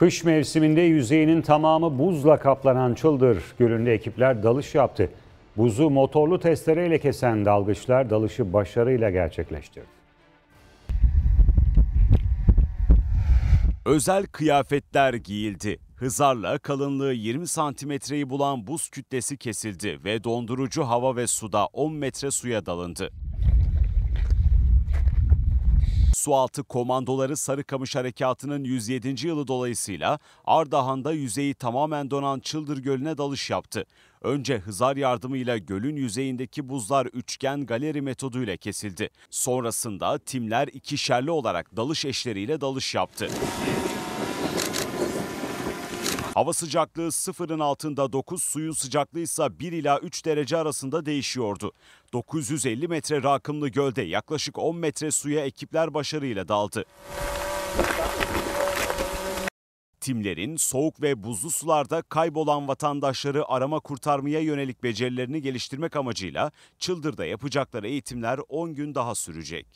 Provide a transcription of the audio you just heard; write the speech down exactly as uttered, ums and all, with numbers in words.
Kış mevsiminde yüzeyinin tamamı buzla kaplanan Çıldır Gölü'nde ekipler dalış yaptı. Buzu motorlu testereyle kesen dalgıçlar dalışı başarıyla gerçekleştirdi. Özel kıyafetler giyildi. Hızarla kalınlığı yirmi santimetreyi bulan buz kütlesi kesildi ve dondurucu hava ve suda on metre suya dalındı. Sualtı komandoları Sarıkamış Harekatı'nın yüz yedinci yılı dolayısıyla Ardahan'da yüzeyi tamamen donan Çıldır Gölü'ne dalış yaptı. Önce hızar yardımıyla gölün yüzeyindeki buzlar üçgen galeri metoduyla kesildi. Sonrasında timler ikişerli olarak dalış eşleriyle dalış yaptı. Hava sıcaklığı sıfırın altında dokuz, suyun sıcaklığı ise bir ila üç derece arasında değişiyordu. dokuz yüz elli metre rakımlı gölde yaklaşık on metre suya ekipler başarıyla daldı. Timlerin soğuk ve buzlu sularda kaybolan vatandaşları arama kurtarmaya yönelik becerilerini geliştirmek amacıyla Çıldır'da yapacakları eğitimler on gün daha sürecek.